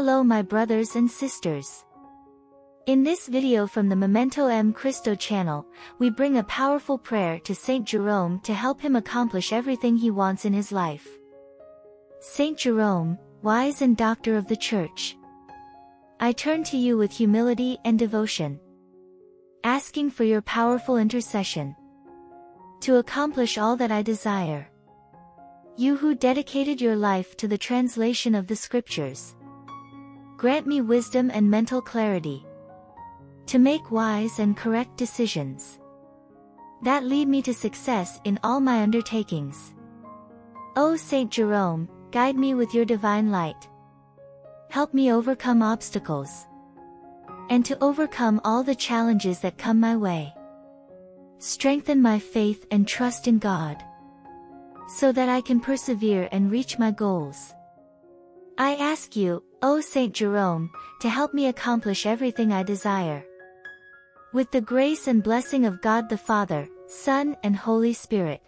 Hello my brothers and sisters. In this video from the Momento em Cristo channel, we bring a powerful prayer to Saint Jerome to help him accomplish everything he wants in his life. Saint Jerome, wise and doctor of the Church, I turn to you with humility and devotion, asking for your powerful intercession to accomplish all that I desire. You who dedicated your life to the translation of the Scriptures, grant me wisdom and mental clarity to make wise and correct decisions that lead me to success in all my undertakings. O Saint Jerome, guide me with your divine light. Help me overcome obstacles and to overcome all the challenges that come my way. Strengthen my faith and trust in God so that I can persevere and reach my goals. I ask you, O Saint Jerome, to help me accomplish everything I desire, with the grace and blessing of God the Father, Son and Holy Spirit.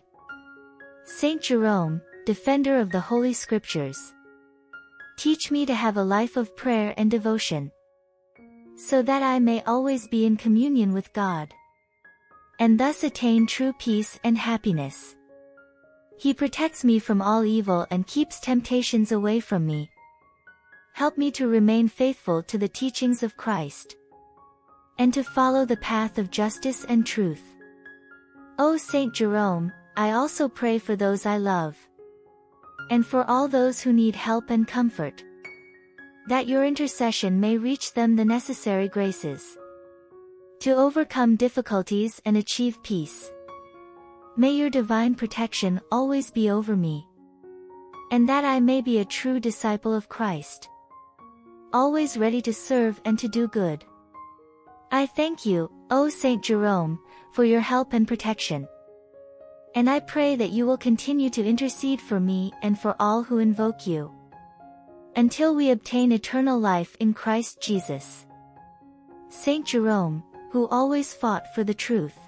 Saint Jerome, defender of the Holy Scriptures, teach me to have a life of prayer and devotion, so that I may always be in communion with God, and thus attain true peace and happiness. He protects me from all evil and keeps temptations away from me. Help me to remain faithful to the teachings of Christ, and to follow the path of justice and truth. O Saint Jerome, I also pray for those I love, and for all those who need help and comfort, that your intercession may reach them the necessary graces to overcome difficulties and achieve peace. May your divine protection always be over me, and that I may be a true disciple of Christ, always ready to serve and to do good. I thank you, O Saint Jerome, for your help and protection, and I pray that you will continue to intercede for me and for all who invoke you, until we obtain eternal life in Christ Jesus. Saint Jerome, who always fought for the truth,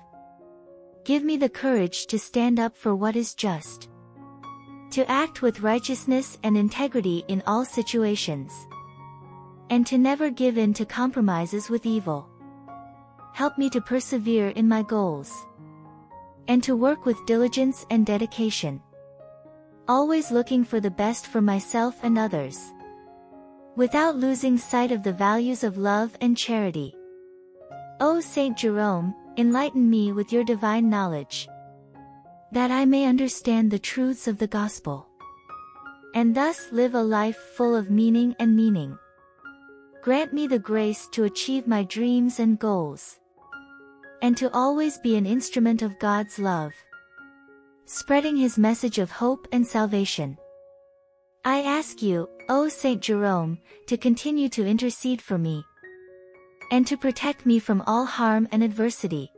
give me the courage to stand up for what is just, to act with righteousness and integrity in all situations, and to never give in to compromises with evil. Help me to persevere in my goals, and to work with diligence and dedication, always looking for the best for myself and others, without losing sight of the values of love and charity. O Saint Jerome, enlighten me with your divine knowledge, that I may understand the truths of the gospel, and thus live a life full of meaning and meaning. Grant me the grace to achieve my dreams and goals, and to always be an instrument of God's love, spreading his message of hope and salvation. I ask you, O Saint Jerome, to continue to intercede for me, and to protect me from all harm and adversity,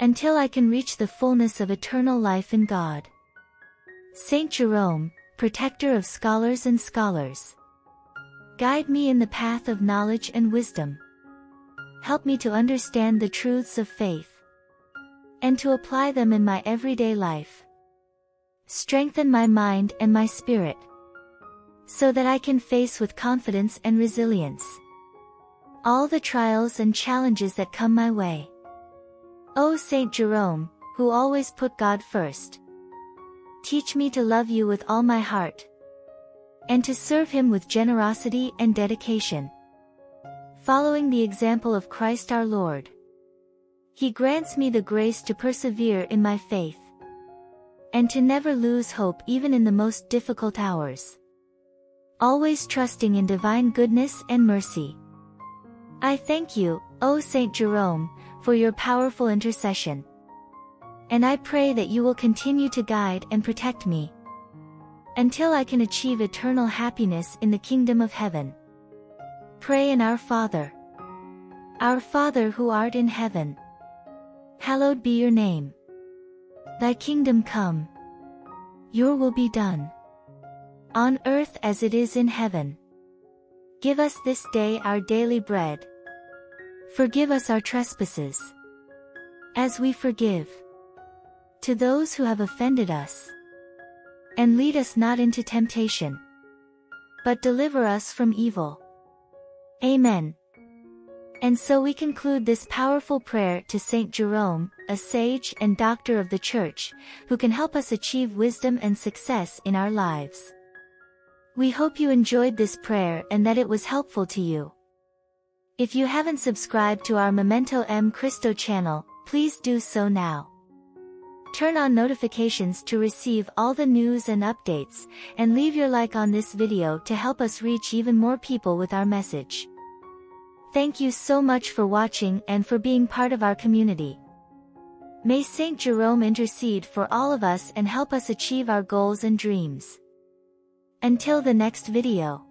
until I can reach the fullness of eternal life in God. Saint Jerome, protector of scholars and scholars, guide me in the path of knowledge and wisdom. Help me to understand the truths of faith, and to apply them in my everyday life. Strengthen my mind and my spirit, so that I can face with confidence and resilience all the trials and challenges that come my way. O Saint Jerome, who always put God first, teach me to love you with all my heart, and to serve him with generosity and dedication, following the example of Christ our Lord. He grants me the grace to persevere in my faith, and to never lose hope even in the most difficult hours, always trusting in divine goodness and mercy. I thank you, O Saint Jerome, for your powerful intercession, and I pray that you will continue to guide and protect me, until I can achieve eternal happiness in the kingdom of heaven. Pray in our Father who art in heaven, hallowed be your name. Thy kingdom come, your will be done, on earth as it is in heaven. Give us this day our daily bread. Forgive us our trespasses, as we forgive to those who have offended us. And lead us not into temptation, but deliver us from evil. Amen. And so we conclude this powerful prayer to Saint Jerome, a sage and doctor of the Church, who can help us achieve wisdom and success in our lives. We hope you enjoyed this prayer and that it was helpful to you. If you haven't subscribed to our Momento em Cristo channel, please do so now. Turn on notifications to receive all the news and updates, and leave your like on this video to help us reach even more people with our message. Thank you so much for watching and for being part of our community. May Saint Jerome intercede for all of us and help us achieve our goals and dreams. Until the next video.